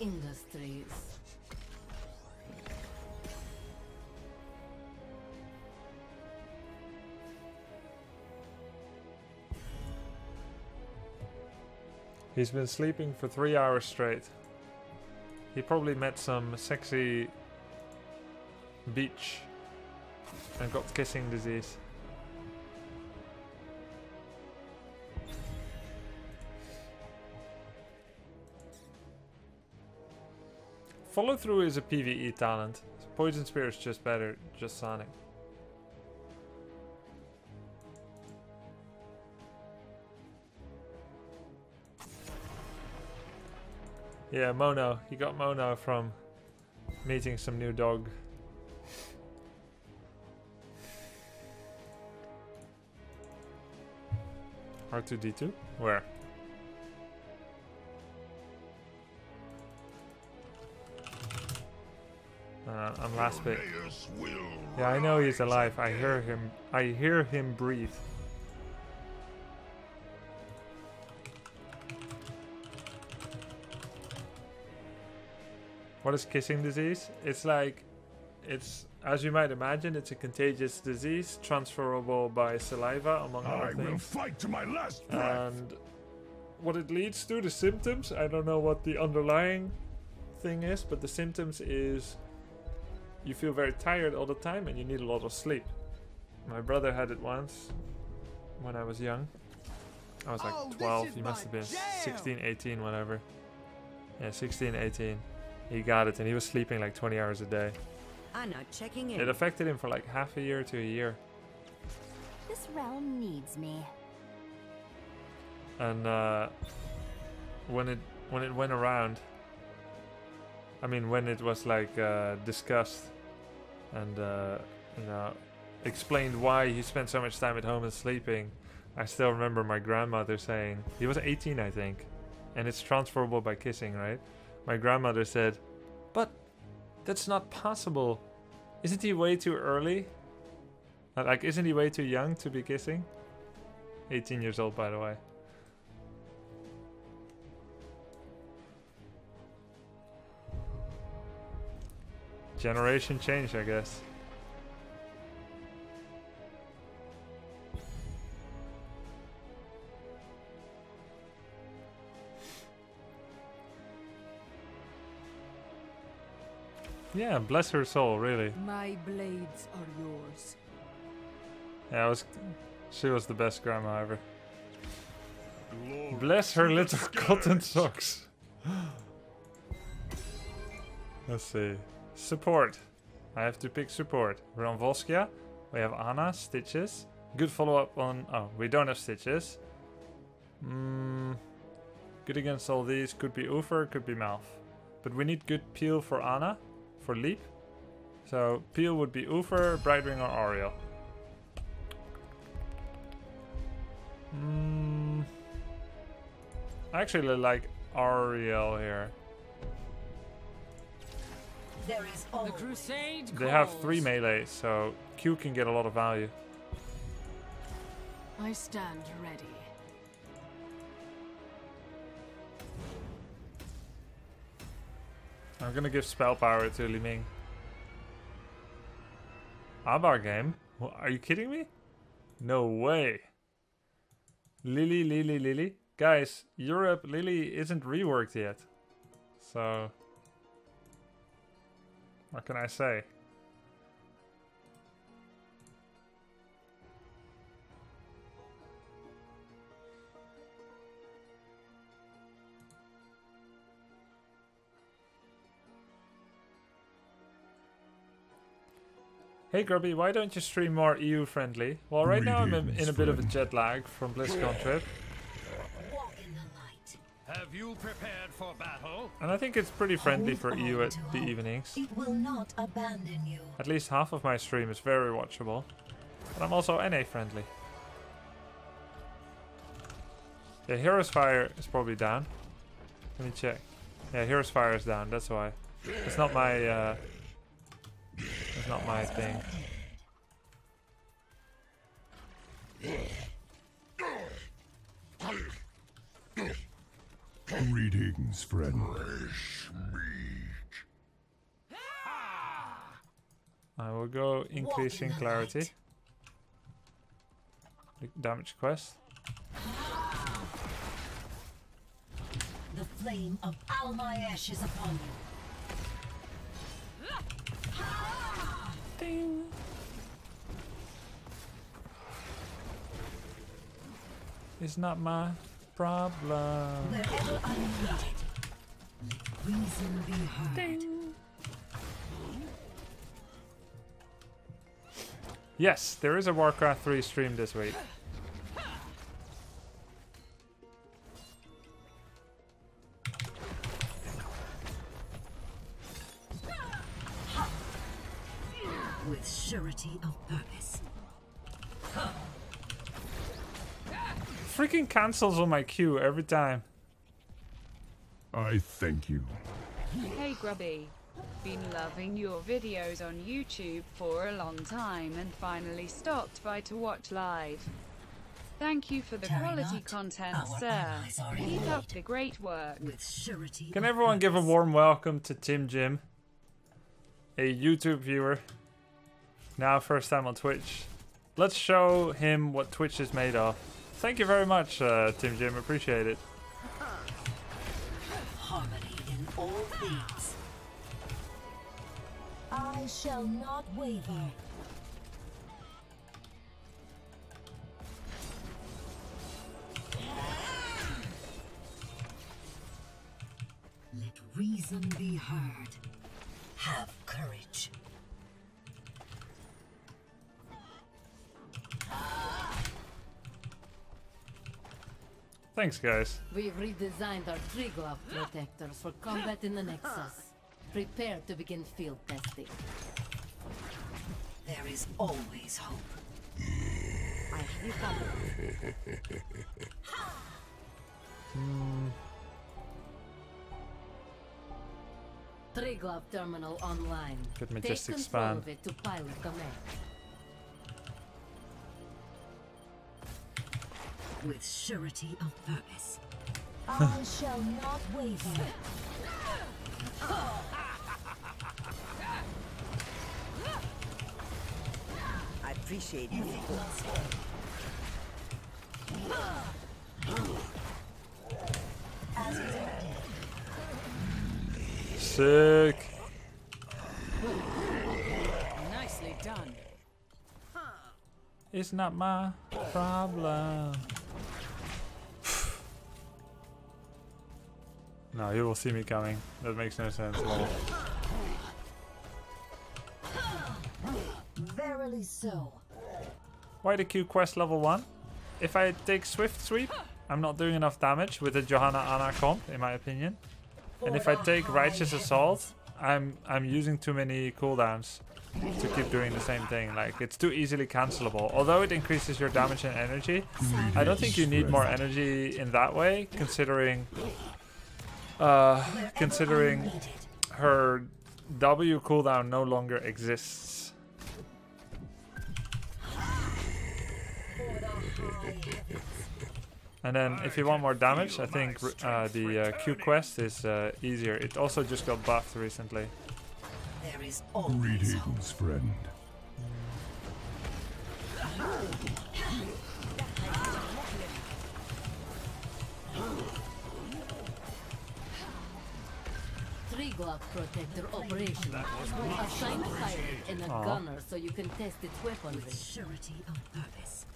Industries. He's been sleeping for 3 hours straight. He probably met some sexy beach and got kissing disease. Follow through is a PvE talent. Poison Spear is just better, just Sonic. Yeah, Mono. He got Mono from meeting some new dog. R2-D2? Where? I'm last pick. Yeah, I know he's alive. I hear him breathe. What is kissing disease? It's like, it's, as you might imagine, it's a contagious disease transferable by saliva, among other things. I will fight to my last breath. And what it leads to, the symptoms, I don't know what the underlying thing is, but the symptoms is you feel very tired all the time and you need a lot of sleep. My brother had it once when I was young. I was like 12, he must have been 16, 18, whatever. Yeah, 16, 18. He got it and he was sleeping like 20 hours a day. Ana checking in. It affected him for like half a year to a year. This realm needs me. And when it went around, I mean when it was like discussed and you know, explained why he spent so much time at home and sleeping, I still remember my grandmother saying, he was 18 I think, and it's transferable by kissing, right? My grandmother said, but that's not possible. Isn't he way too early? Like, isn't he way too young to be kissing? 18 years old, by the way. Generation change, I guess. Yeah, bless her soul, really. My blades are yours. Yeah, she was the best grandma ever. Glory, bless her little cotton socks. Let's see. Support. I have to pick support. We're on Volskaya. We have Ana, Stitches. Good follow-up on... Oh, we don't have Stitches. Good against all these. Could be Uther, could be Malf. But we need good peel for Ana. For leap, so peel would be Uther, Brightwing, or Auriel. I actually like Auriel here. There is the crusade. They have 3 melee, so Q can get a lot of value. I stand ready. I'm gonna give spell power to Li Ming. Abar game? Are you kidding me? No way. Lily. Guys, Europe Lily isn't reworked yet. So... what can I say? Hey Grubby, why don't you stream more EU friendly? Well, right now I'm in a bit of a jet lag from BlizzCon trip. Walk in the light. Have you prepared for battle? And I think it's pretty friendly for EU at the evenings. It will not abandon you. At least half of my stream is very watchable. But I'm also NA friendly. Yeah, Heroes Fire is probably down. Let me check. Yeah, Heroes Fire is down, that's why. It's not my... it's not my thing. Greetings, friend. Fresh meat. I will go increasing clarity. Damage quest. The flame of Al'Maiesh is upon you. Ding. It's not my problem. Wherever I need it, reason be heard. Ding. Yes, there is a Warcraft 3 stream this week. With surety of purpose. Freaking cancels on my queue every time. I thank you. Hey Grubby. Been loving your videos on YouTube for a long time and finally stopped by to watch live. Thank you for the quality content, sir. Keep up the great work. Can everyone give a warm welcome to Tim Jim, a YouTube viewer, now first time on Twitch. Let's show him what Twitch is made of. Thank you very much, Tim Jim, appreciate it. Harmony in all things. I shall not waver. Let reason be heard. Have courage. Thanks, guys. We've redesigned our Triglav protectors for combat in the Nexus. Prepare to begin field testing. There is always hope. I recover. Triglav terminal online. Good majestic take control of it to pilot command. With surety of purpose. I shall not waver. I appreciate you. Sick. Nicely done. It's not my problem. No, you will see me coming. That makes no sense at all. Verily so. Why the Q quest level 1? If I take Swift Sweep, I'm not doing enough damage with the Johanna Ana comp, in my opinion. And if I take Righteous Assault, I'm using too many cooldowns to keep doing the same thing. Like, it's too easily cancelable. Although it increases your damage and energy, I don't think you need more energy in that way, considering her W cooldown no longer exists. And then if you want more damage, I think the Q quest is easier. It also just got buffed recently. Greetings, friend. Triglav protector operation. Assign a pilot and a gunner so you can test its weaponry. With surety of purpose.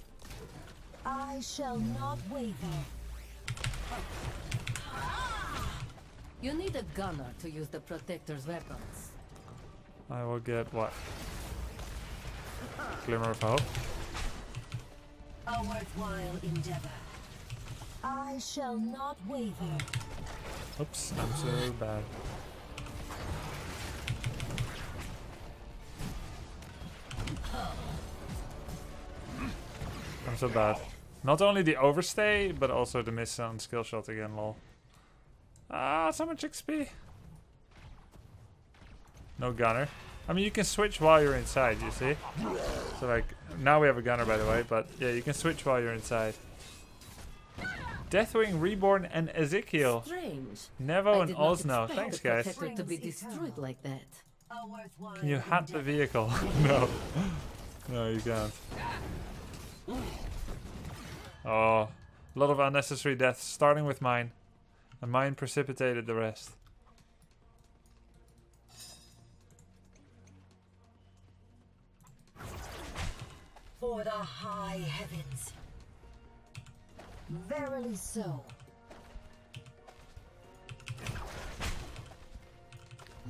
I shall not waver. You need a gunner to use the protector's weapons. I will get what? Glimmer of hope. A worthwhile endeavor. I shall not waver. Oops, I'm so bad. I'm so bad. Not only the overstay, but also the miss on skill shot again, lol. Ah, so much XP. No gunner. I mean, you can switch while you're inside, you see? So, like, now we have a gunner, by the way, but yeah, you can switch while you're inside. Deathwing, Reborn, and Ezekiel. Strange. Nevo and Osno. Thanks, guys. To be destroyed like that. Can you hack the vehicle? No. No, you can't. Oh. A lot of unnecessary deaths, starting with mine. And mine precipitated the rest. For the high heavens. Verily so.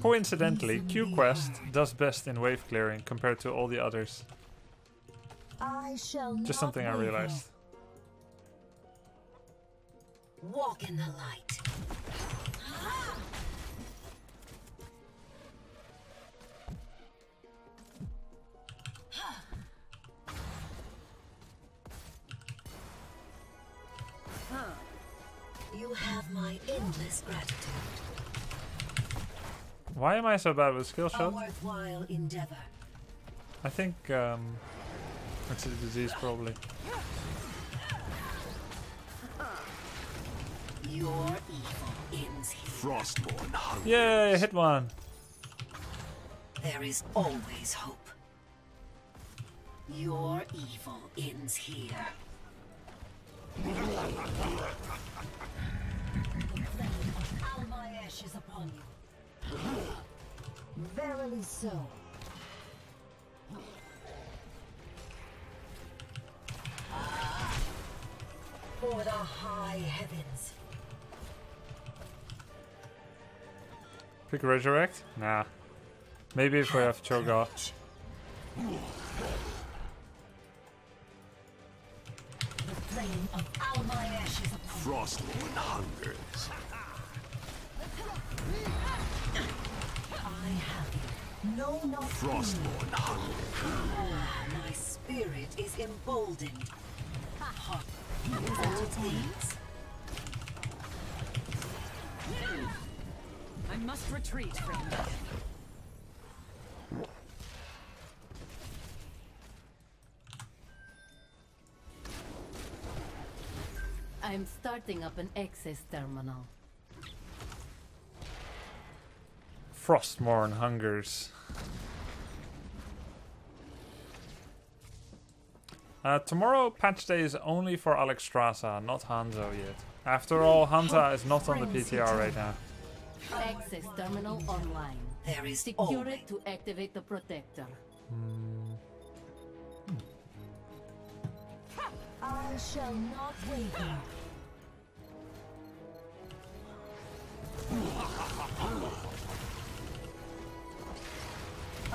Coincidentally, QQuest does best in wave clearing compared to all the others. Just something I realized. Walk in the light. You have my endless gratitude. Why am I so bad with skill shot? A worthwhile endeavor. I think it's a disease probably. Your evil ends here. Frostborn hungers. Yay, hit one. There is always hope. Your evil ends here. Al'Maiesh is upon you. Verily so. For the high heavens. Pick resurrect? Nah. Maybe if we have Chogath. The flame of Al'Maiesh is upon Frostmourne hungers. I have you. No, no. Frostmourne hungers. Ah, my spirit is emboldened. Hot. I must retreat, friend. I'm starting up an access terminal. Frostmourne hungers. Tomorrow patch day is only for Alexstrasza, not Hanzo yet. After all, Hanzo is not on the PTR right now. Access terminal online. There is secure it to activate the protector. I shall not waver.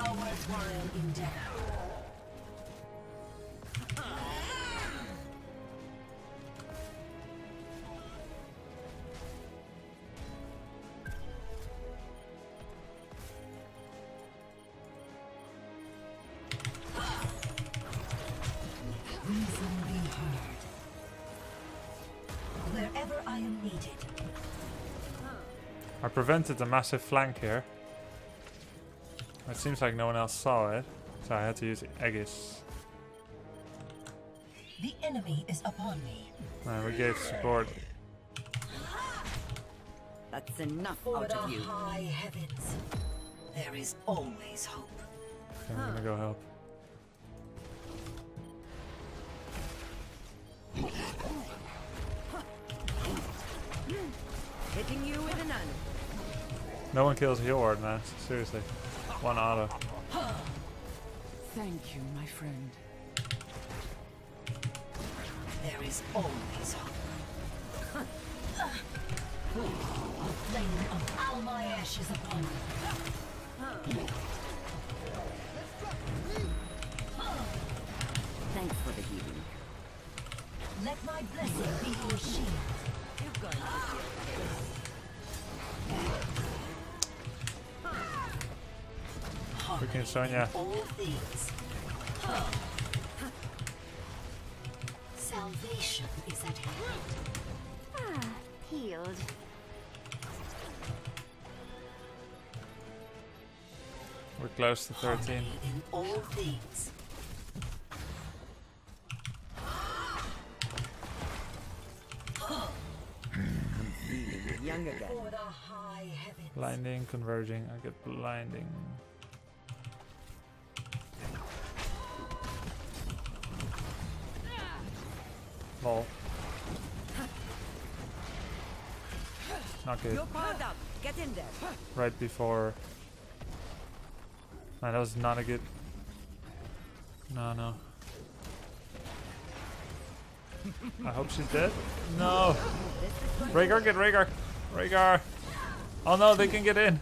A worthwhile endeavor. Wherever I am needed. I prevented a massive flank here. It seems like no one else saw it, so I had to use Aegis. The enemy is upon me. And we gave support. That's enough out of you. High heavens. There is always hope. Okay, I'm gonna go help. Hitting you with an un. No one kills heal ward, man. Seriously. One auto. Thank you, my friend. There is always hope. The flame of Al'Maiesh is upon me. Thanks for the healing. Let my blessing be your shield. You've got to freaking Sonya. Salvation is at hand. Ah, healed. We're close to 13. In all things. blinding again. Blinding, converging, I get blinding. Lol. Not good. Get in there. Right before. Man, that was not a good. No, no. I hope she's dead. No. Rhaegar, get Rhaegar. Rhaegar. Oh no, they can get in.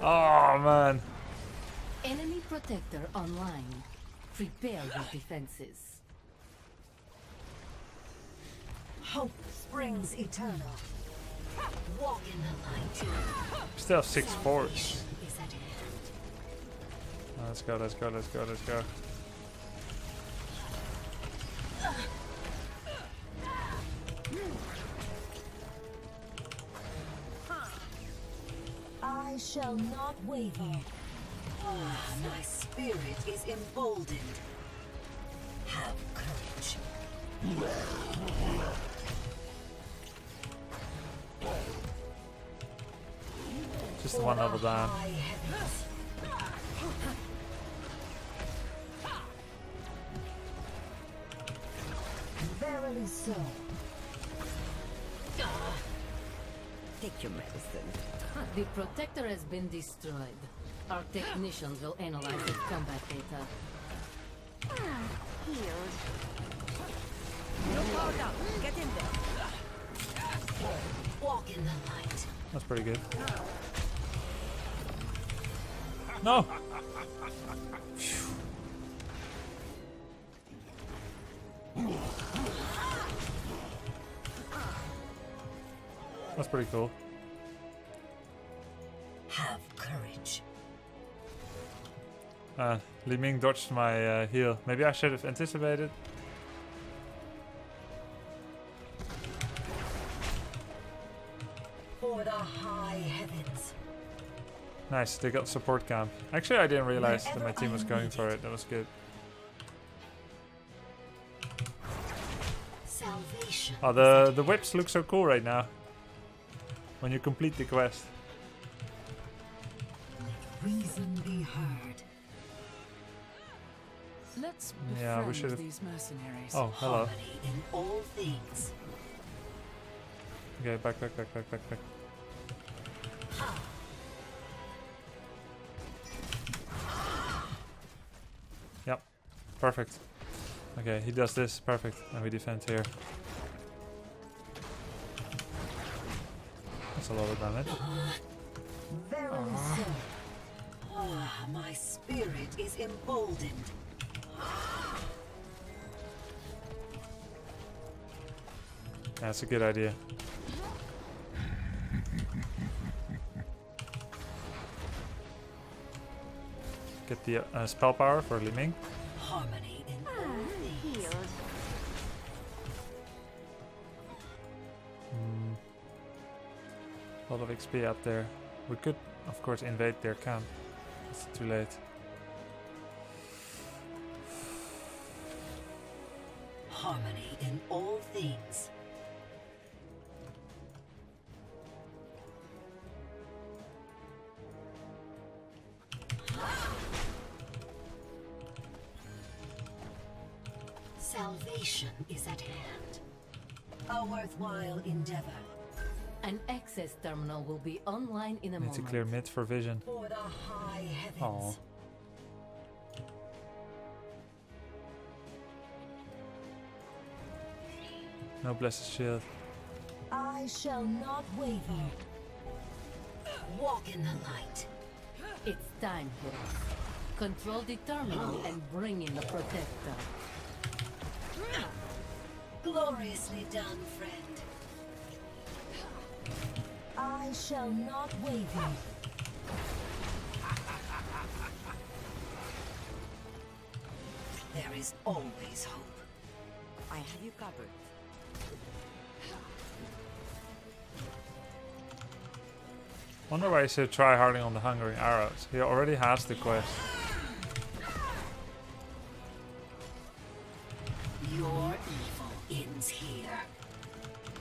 Oh man. Enemy protector online. Prepare your defenses. Hope springs eternal. Walk in the light. Still have 6 forts. Oh, let's go, let's go, let's go, let's go. I shall not waver. Oh, my spirit is emboldened. Have courage. Just 1 level down. Verily so. Take your medicine. The protector has been destroyed. Our technicians will analyze its combat data. Get in there. Walk in the light. That's pretty good. No. That's pretty cool. Have courage. Li Ming dodged my heal. Maybe I should have anticipated. For the high heavens. Nice, they got support camp. Actually, I didn't realize that my team was going for it. That was good. Salvation. Oh, the whips look so cool right now. When you complete the quest. Reason be heard. Let's befriend we should have these mercenaries. Oh, hello. In all things. Okay, back. Yep, perfect. Okay, he does this, perfect, and we defend here. That's a lot of damage. Ah, my spirit is emboldened. That's a good idea. Get the spell power for Li Ming. Harmony in all things. A lot of XP up there. We could, of course, invade their camp. It's too late. Harmony in all things. Salvation is at hand. A worthwhile endeavor. An access terminal will be online in a moment. Need to clear mid for vision. Oh. No blessed shield. I shall not waver. Walk in the light. It's time, heroes. Control the terminal and bring in the protector. Gloriously done, friend. I shall not waver. There is always hope. I have you covered. Wonder why he should try harding on the Hungry Arrows. He already has the quest. Your evil ends here.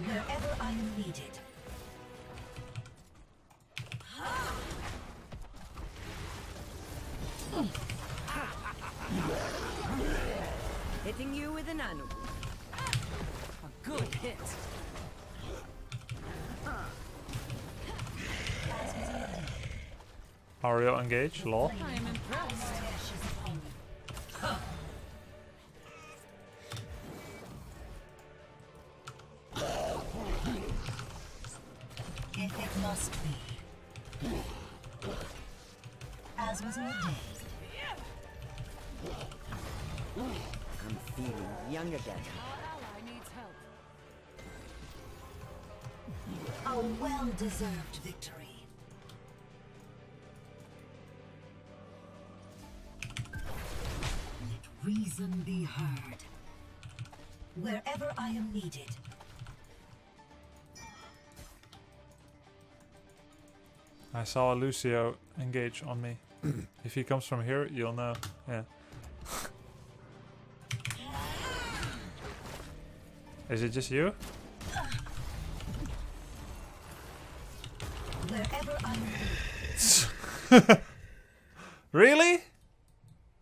Wherever I am needed. Hitting you with an animal. A good hit. Auriel engage, lol. I'm impressed. If it must be. As was my day. I'm feeling young again. A well-deserved victory. Let reason be heard. Wherever I am needed. I saw a Lucio engage on me. If he comes from here, you'll know. Yeah. Is it just you? Wherever I'm Really?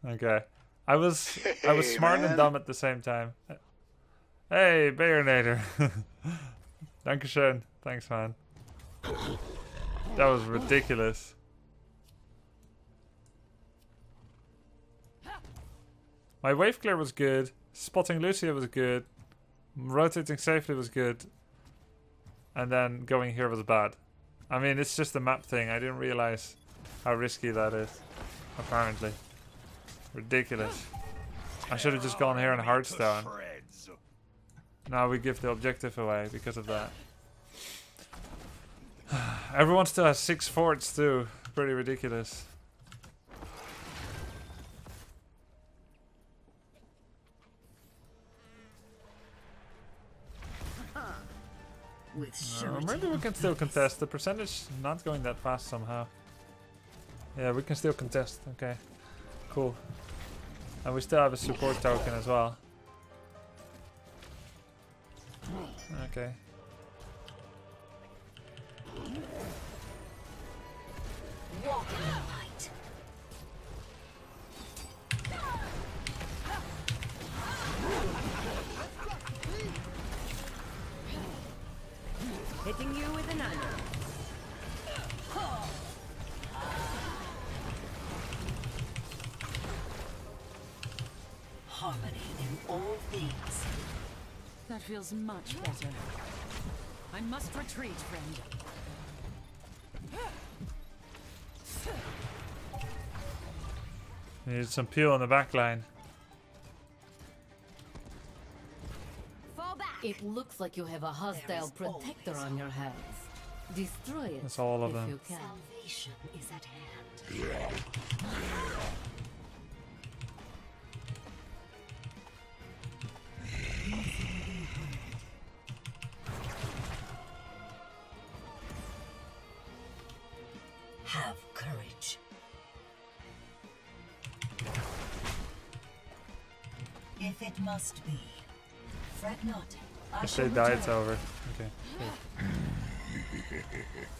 Okay. I was hey, smart man. And dumb at the same time. Hey, Baronator. Dankeschön. Thanks, man. That was ridiculous. My wave clear was good. Spotting Lucio was good. Rotating safely was good. And then going here was bad. I mean, it's just a map thing. I didn't realize how risky that is. Apparently. Ridiculous. I should have just gone here in Hearthstone. Now we give the objective away because of that. Everyone still has 6 forts too. Pretty ridiculous. Maybe we can still contest. The percentage not going that fast somehow. Yeah, we can still contest. Okay, cool. And we still have a support token as well. Okay. Walk in the light. Hitting you with an arrow. Harmony in all things. That feels much better. I must retreat, friend. Need some peel on the back line. Fall back. It looks like you have a hostile protector on your hands. Destroy it. That's all of them. Salvation is at hand. Have courage. If it must be, fret not. If they die, it's over. Okay.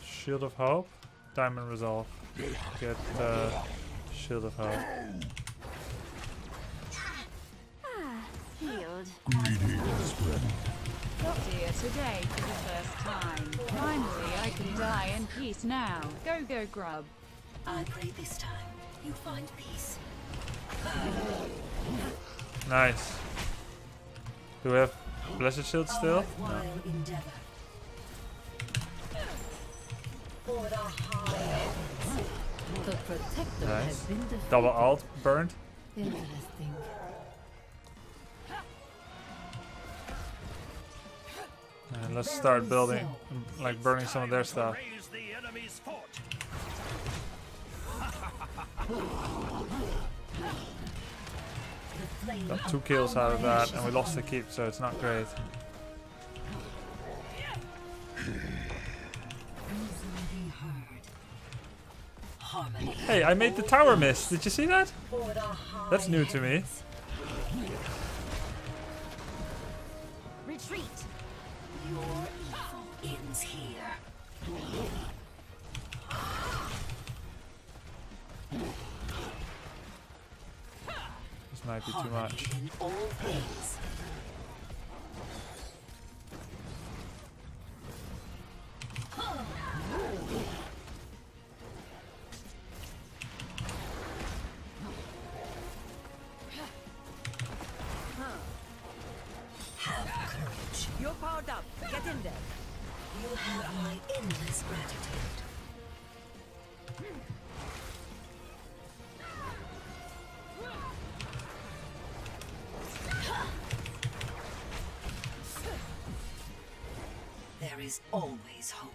Shield of Hope, Diamond Resolve. Get the Shield of Hope. Healed. Greetings, friend. Got here today for the first time. Finally, I can die in peace now. Go, go, Grub. I pray this time you find peace. Nice. Do we have Blessed Shield still? No. The protector has been defeated. Double alt burned. Interesting. And let's start building, like burning some of their stuff. Got 2 kills out of that, and we lost the keep, so it's not great. Hey, I made the tower miss. Did you see that? That's new to me. Retreat. Your evil ends here. This might be too much. You're powered up. Get in there. You have my endless gratitude. There is always hope.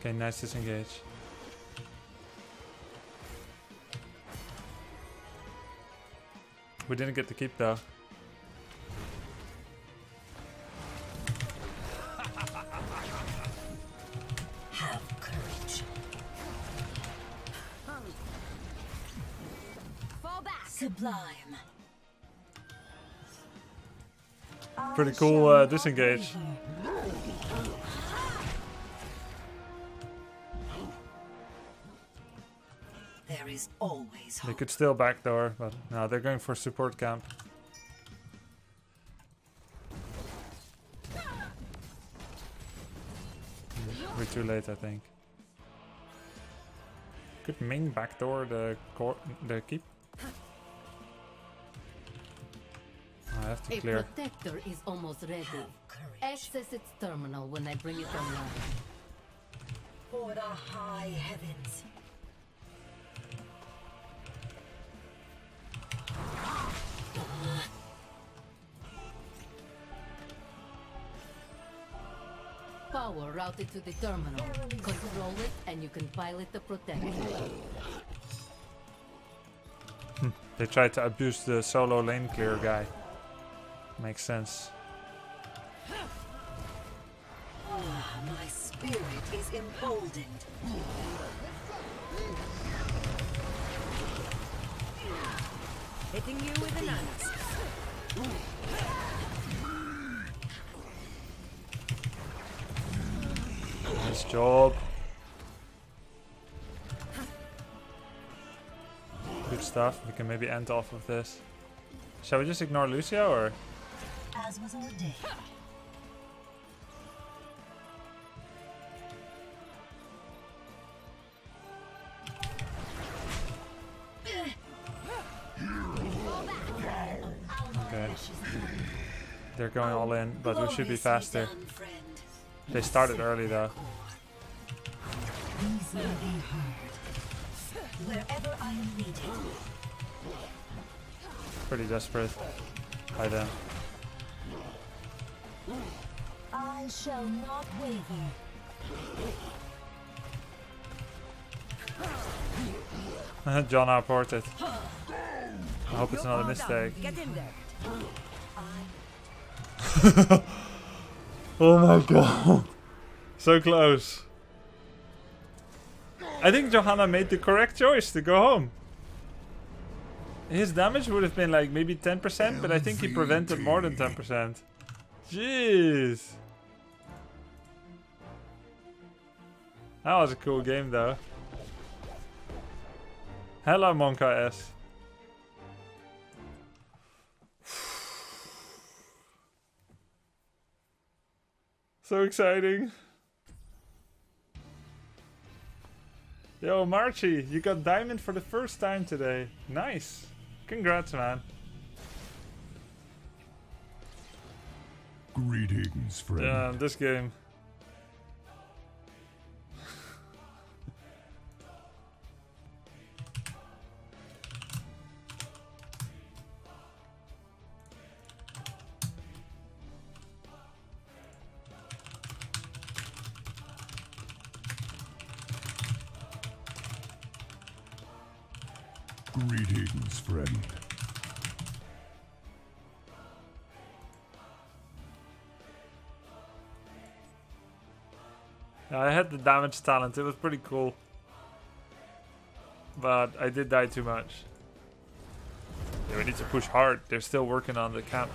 Okay, nice disengage. We didn't get to keep though. Pretty cool disengage. There is always hope. They could still backdoor, but no, they're going for support camp. We're too late, I think. Could Ming backdoor the keep? A clear. Protector is almost ready. Access its terminal when I bring it online. For the high heavens. Power routed to the terminal. Control it and you can pilot the protector. They tried to abuse the solo lane clear guy. Makes sense. Oh, my spirit is emboldened. Hitting you with an axe. Nice job. Good stuff. We can maybe end off with this. Shall we just ignore Lucio or? As was our day. Okay. They're going all in, but we should be faster. They started early though. Wherever I am needed. Pretty desperate by them. I shall not waver. Johanna ported. I hope it's not a mistake. Oh my god. So close. I think Johanna made the correct choice to go home. His damage would have been like maybe 10%, but I think he prevented more than 10%. Jeez. That was a cool game though. Hello Monka S. So exciting. Yo Marchie, you got diamond for the first time today. Nice. Congrats man. Greetings, friend. Yeah, this game. Greetings, friend. I had the damage talent, it was pretty cool. But I did die too much. Yeah, we need to push hard, they're still working on the camp.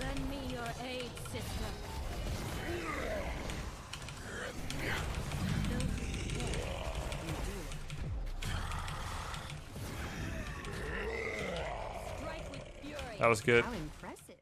Lend me your aid, sister. That was good. How